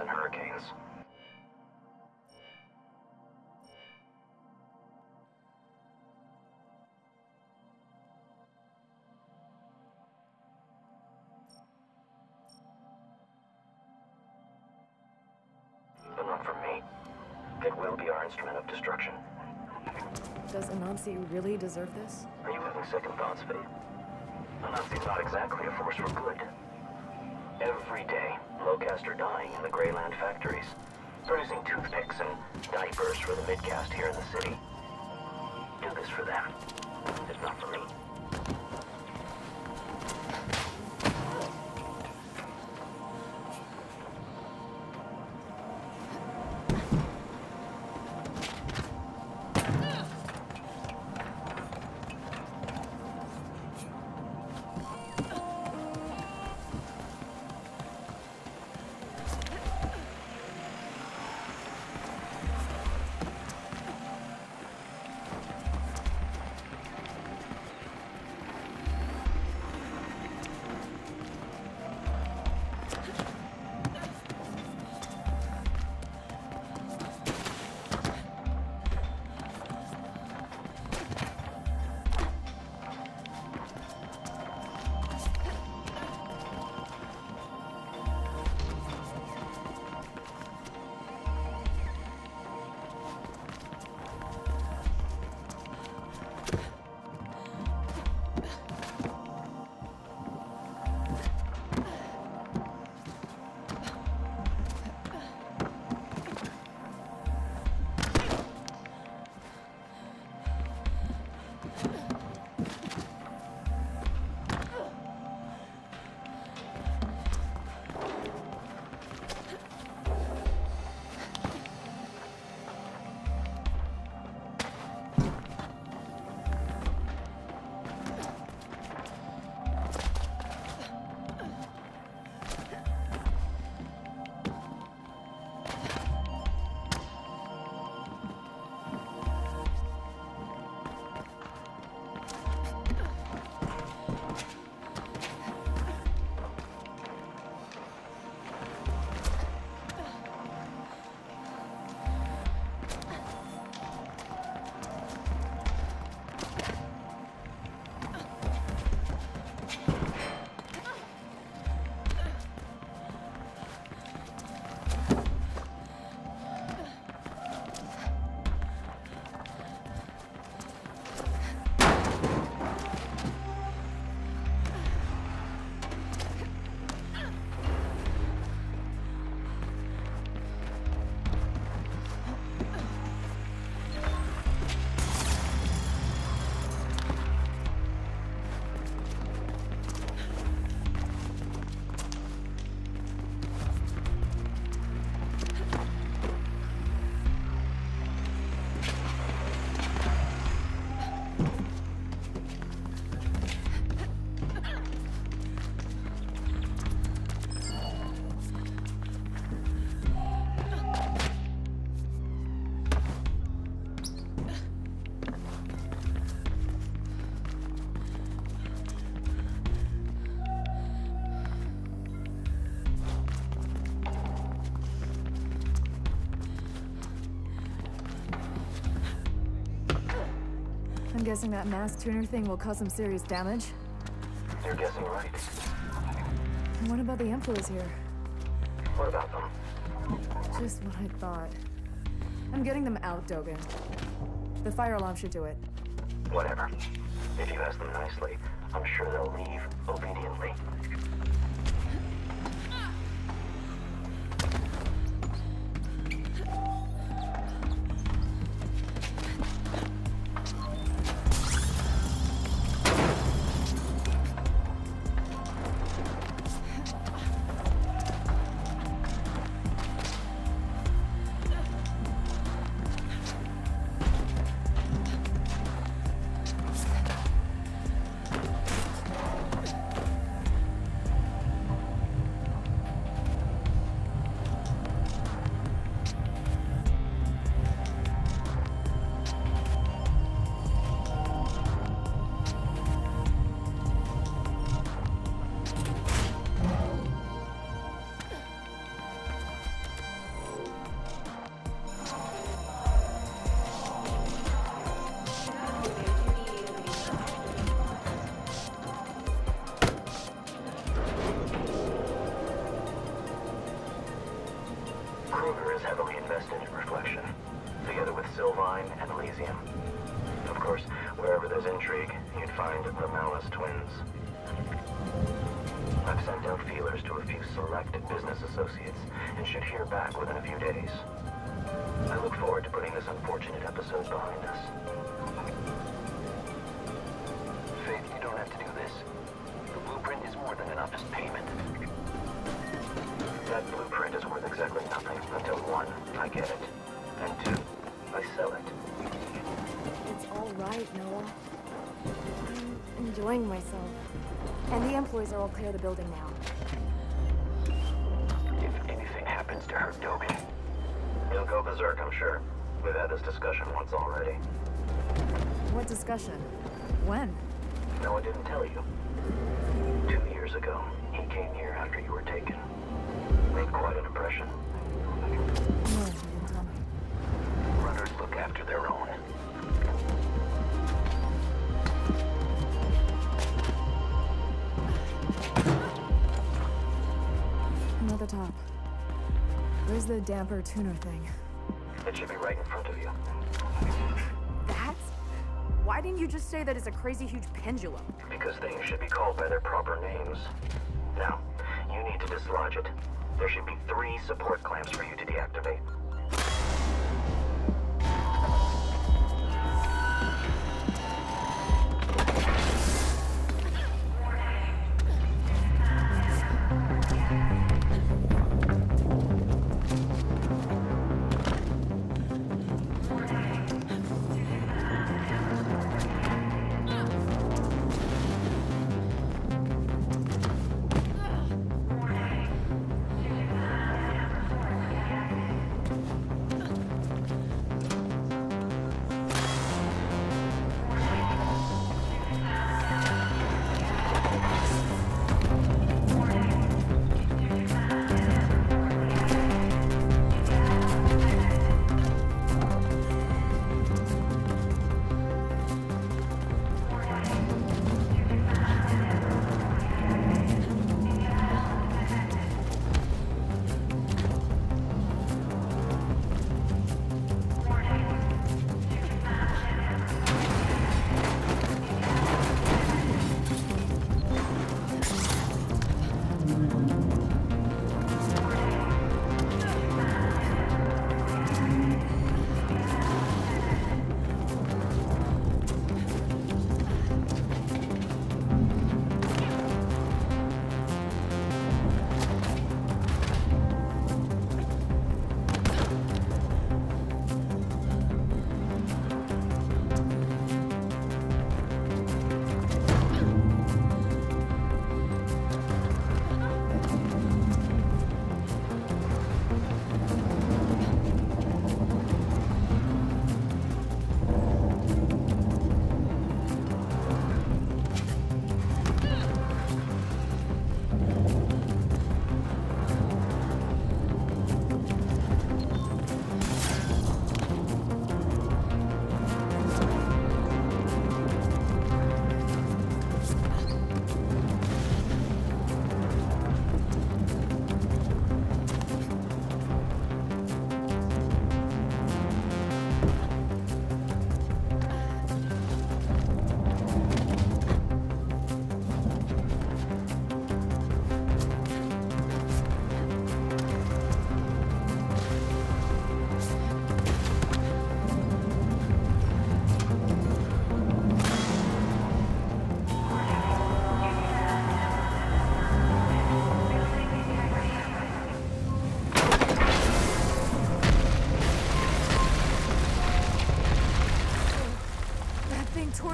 and hurricanes. But not from me. It will be our instrument of destruction. Does Anansi really deserve this? Are you having second thoughts, Faith? Anansi's not exactly a force for good. Every day, lowcasts are dying in the Greyland factories, producing toothpicks and diapers for the midcast here in the city. Do this for them, if not for me. I'm guessing that mass tuner thing will cause some serious damage. You're guessing right. And what about the Emperors here? What about them? Just what I thought. I'm getting them out, Dogen. The fire alarm should do it. Whatever. If you ask them nicely, I'm sure they'll leave obediently. Kruger is heavily invested in reflection, together with Sylvine and Elysium. Of course, wherever there's intrigue, you'd find the Malice twins. I've sent out feelers to a few select business associates, and should hear back within a few days. I look forward to putting this unfortunate episode behind us. Faith, you don't have to do this. The blueprint is more than enough as payment. That blueprint is worth exactly nothing until 1, I get it, and 2, I sell it. It's all right, Noah. I'm enjoying myself. And the employees are all clear the building now. If anything happens to her, Dogen, he'll go berserk, I'm sure. We've had this discussion once already. What discussion? When? No, I didn't tell you. 2 years ago, he came here after you were taken. Made quite an impression. No, you didn't tell me. Runners look after their own. Another top. Where's the damper tuner thing? It should be right in front of you. That? Why didn't you just say that it's a crazy huge pendulum? Because things should be called by their proper names. Now, you need to dislodge it. There should be 3 support clamps for you to deactivate.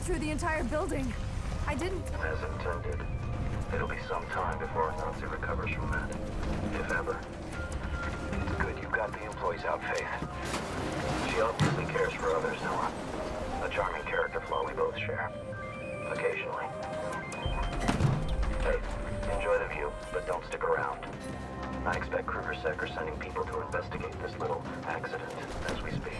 Through the entire building. I didn't... As intended. It'll be some time before Nancy recovers from that. If ever. It's good you got the employees out, Faith. She obviously cares for others, Noah. A charming character flaw we both share. Occasionally. Faith, enjoy the view, but don't stick around. I expect Kruger Sekker sending people to investigate this little accident as we speak.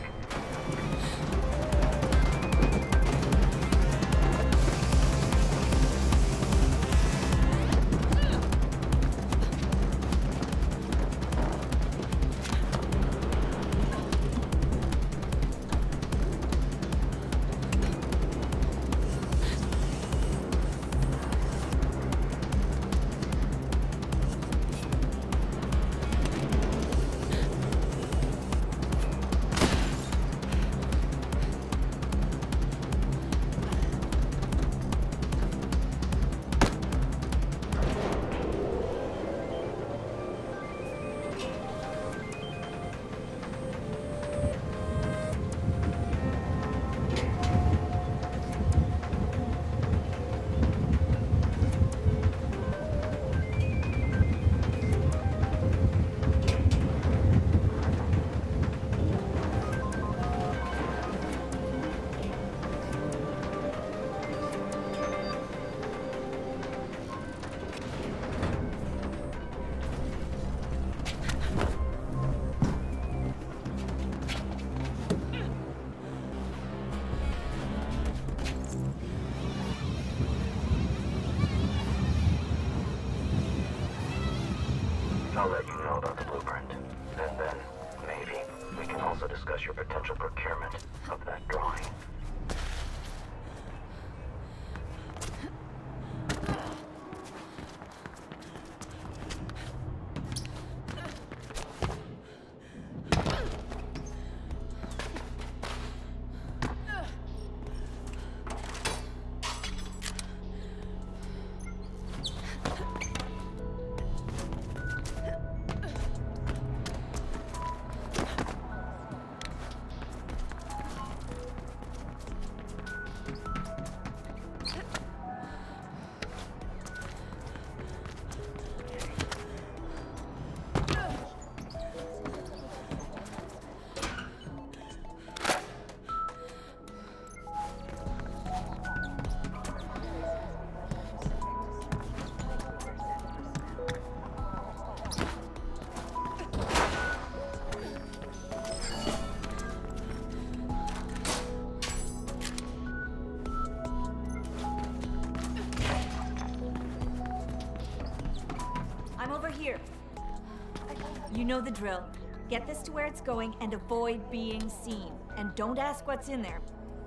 You know the drill. Get this to where it's going and avoid being seen. And don't ask what's in there.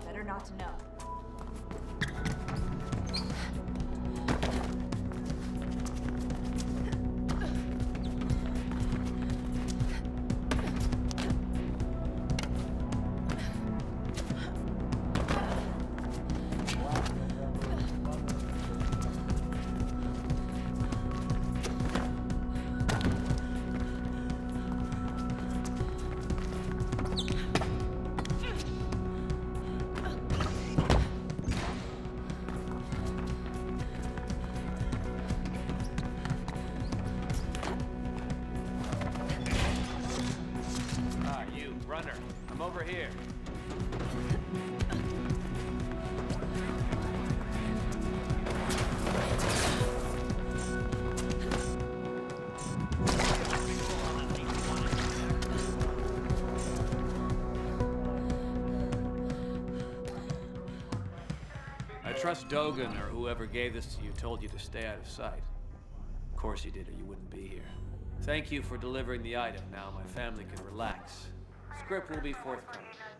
Better not to know. I trust Dogen or whoever gave this to you told you to stay out of sight. Of course you did, or you wouldn't be here. Thank you for delivering the item. Now my family can relax. Script will be forthcoming.